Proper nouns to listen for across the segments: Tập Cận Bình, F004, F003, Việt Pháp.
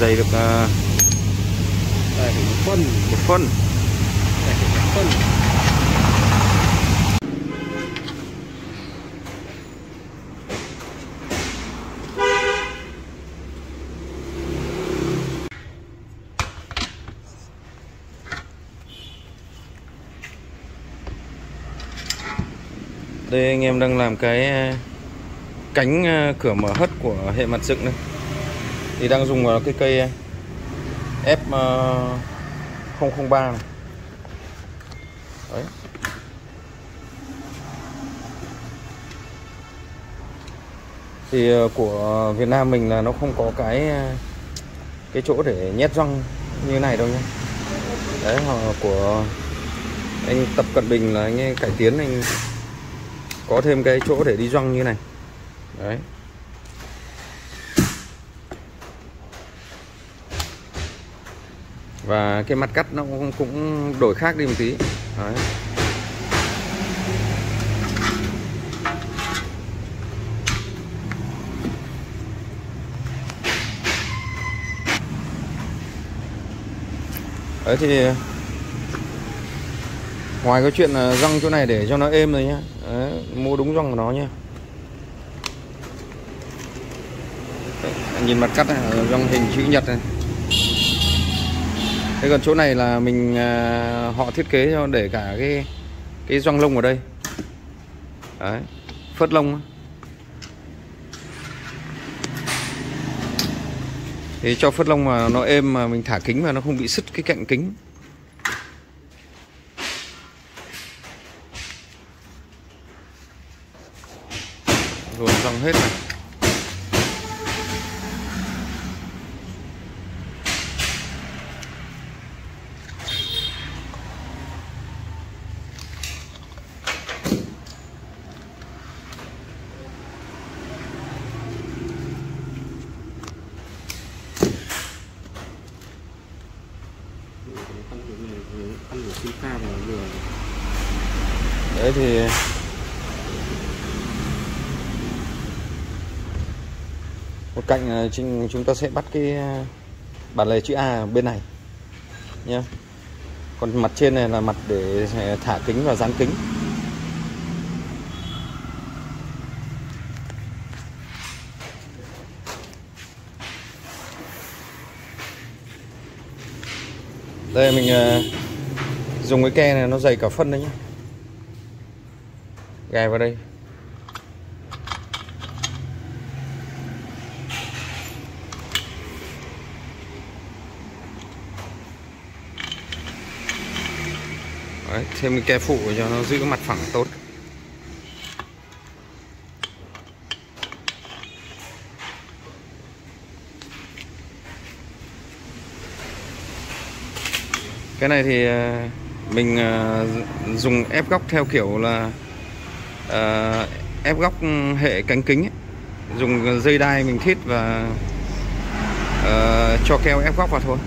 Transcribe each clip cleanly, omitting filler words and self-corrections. này dày được một phân. Đây anh em đang làm cái cánh cửa mở hất của hệ mặt dựng này, thì đang dùng cái cây F003 này. Đấy. Thì của Việt Nam mình là nó không có cái chỗ để nhét răng như này đâu nhé. Đấy, của anh Tập Cận Bình là anh ấy cải tiến, anh có thêm cái chỗ để đi răng như này. Đấy. Và cái mặt cắt nó cũng đổi khác đi một tí. Đấy. Đấy thì ngoài cái chuyện là răng chỗ này để cho nó êm rồi nhá. Đấy, mua đúng răng của nó nhá. Đấy, nhìn mặt cắt này, răng hình chữ nhật này. Thế còn chỗ này là mình họ thiết kế cho để cả cái gioăng lông ở đây. Đấy, phớt lông. Thì cho phớt lông mà nó êm, mà mình thả kính mà nó không bị sứt cái cạnh kính. Rồi gioăng hết này. Đấy thì một cạnh chúng ta sẽ bắt cái bản lề chữ A bên này nhé. Còn mặt trên này là mặt để thả kính và dán kính. Đây mình dùng cái ke này, nó dày cả phân đấy nhé. Gài vào đây. Đấy, thêm cái ke phụ cho nó giữ cái mặt phẳng tốt. Cái này thì mình dùng ép góc theo kiểu là ép góc hệ cánh kính ấy. Dùng dây đai mình thít và cho keo ép góc vào thôi.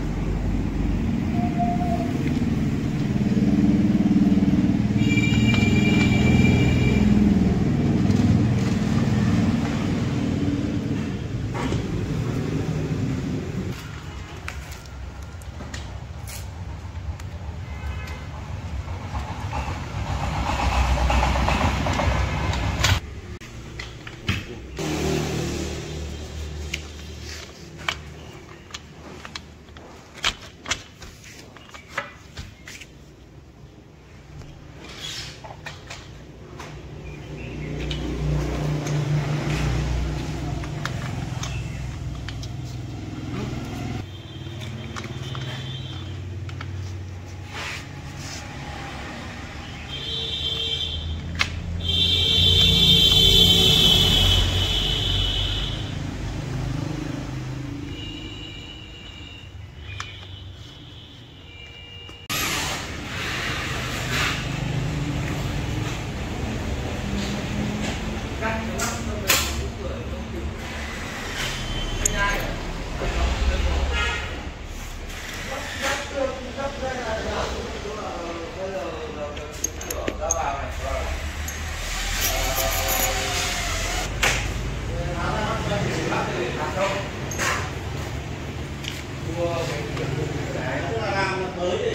tới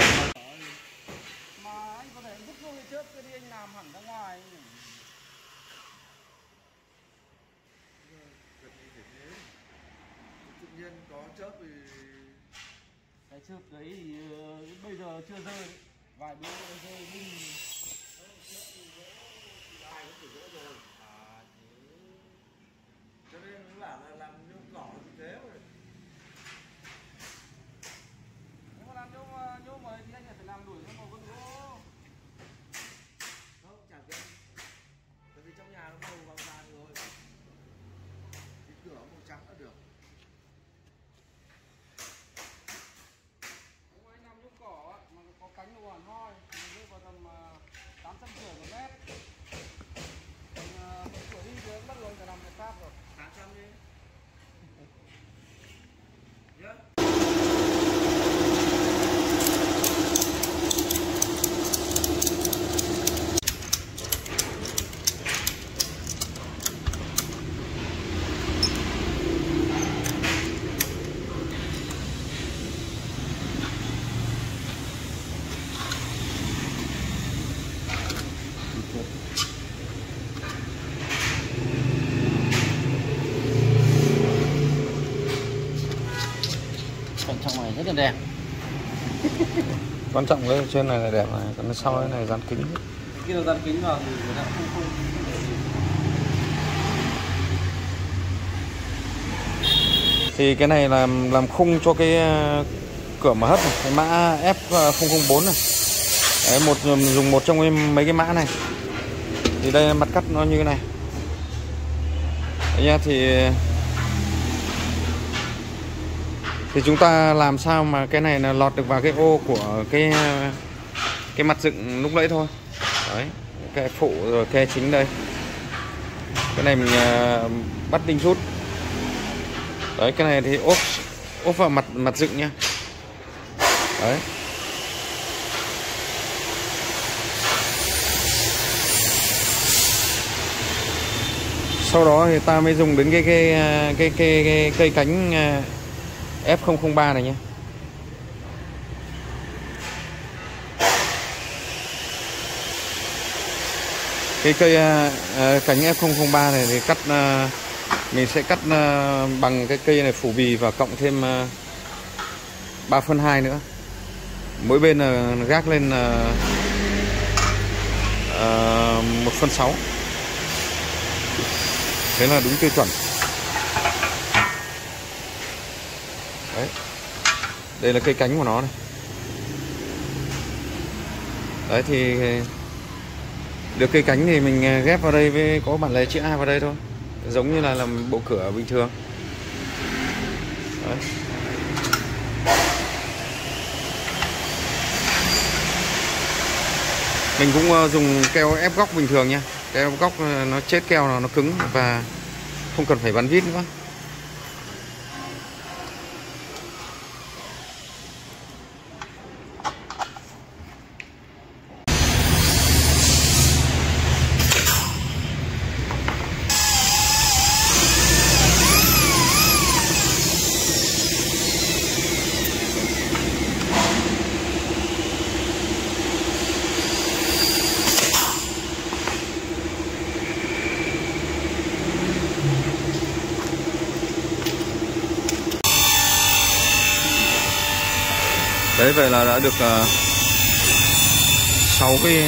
mà anh có thể vứt vô cái chớp cái đi, anh làm hẳn ra ngoài. Tự nhiên có chớp thì cái chớp đấy thì bây giờ chưa rơi, vài bữa rơi nhưng ai cũng phải rỡ rồi. Cho nên cũng bảo là làm nhôm cỏ thì thế rồi. Nếu mà làm nhôm ấy thì anh phải làm đuổi ra màu vân gỗ. Không, chẳng cần. Bởi vì trong nhà nó màu vàng vàng rồi thì cửa màu trắng là được. Nếu mà anh làm nhôm cỏ mà có cánh nó hoàn hoi thì rơi vào tầm 850 1 mét. Cửa đi thì bắt luôn cả nằm Việt Pháp rồi. 800 đi. Nhớ. Rất là đẹp. Quan trọng cái trên này là đẹp này, còn sau cái này dán kính. Khi nó dán kính vào thì người ta không để gì. Thì cái này làm khung cho cái cửa mở hấp này, cái mã F004 này. Đấy, dùng một trong mấy cái mã này. Thì đây mặt cắt nó như thế này. Đấy nha, thì chúng ta làm sao mà cái này là lọt được vào cái ô của cái mặt dựng lúc nãy thôi. Đấy, cái phụ rồi cái chính đây. Cái này mình bắt đinh rút. Đấy, cái này thì ốp vào mặt dựng nhá. Đấy. Sau đó thì ta mới dùng đến cái cây cánh F003 này nhé. Cái cây cánh F003 này thì mình sẽ cắt bằng cái cây này phủ bì và cộng thêm 3/2 nữa. Mỗi bên là gác lên 1/6. Thế là đúng tiêu chuẩn. Đấy. Đây là cây cánh của nó này. Đấy thì được cây cánh thì mình ghép vào đây với có bản lề chữ A vào đây thôi. Giống như là làm bộ cửa bình thường. Đấy. Mình cũng dùng keo ép góc bình thường nha. Keo ép góc nó chết keo nó cứng và không cần phải bắn vít nữa. Đấy, vậy là đã được 6 cái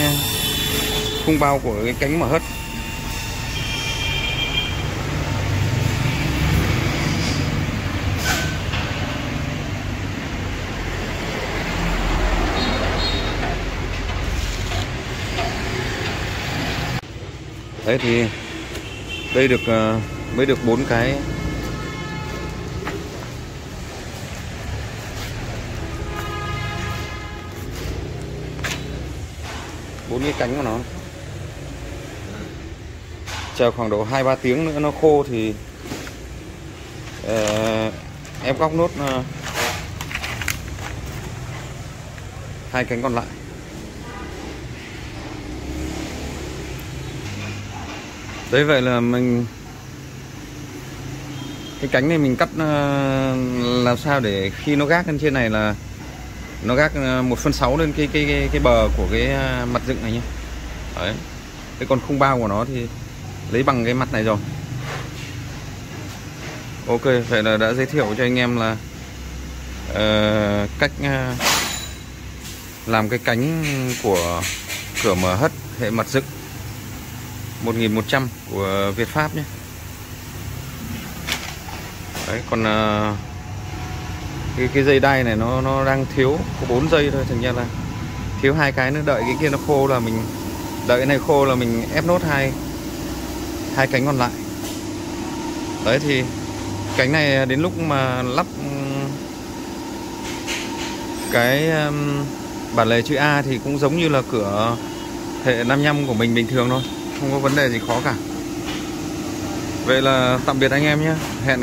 khung bao của cái cánh mở hất. Đấy thì đây mới được 4 cái. Bốn cái cánh của nó. Chờ khoảng độ 2-3 tiếng nữa nó khô thì ép góc nốt 2 cánh còn lại. Đấy, vậy là mình cái cánh này mình cắt làm sao để khi nó gác lên trên này là nó gác 1/6 lên cái bờ của cái mặt dựng này nhé. Đấy. Cái con khung bao của nó thì lấy bằng cái mặt này rồi. Ok, vậy là đã giới thiệu cho anh em là cách làm cái cánh của cửa mở hất hệ mặt dựng 1100 của Việt Pháp nhé. Đấy, còn cái dây đai này nó đang thiếu có 4 dây thôi, thành ra là thiếu 2 cái nữa, đợi cái kia nó khô là mình đợi cái này khô là mình ép nốt hai cánh còn lại. Đấy thì cánh này đến lúc mà lắp cái bản lề chữ A thì cũng giống như là cửa hệ 55 của mình bình thường thôi, không có vấn đề gì khó cả. Vậy là tạm biệt anh em nhé. Hẹn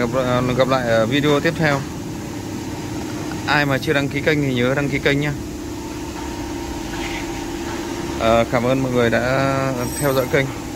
gặp lại ở video tiếp theo. Ai mà chưa đăng ký kênh thì nhớ đăng ký kênh nhé. Cảm ơn mọi người đã theo dõi kênh.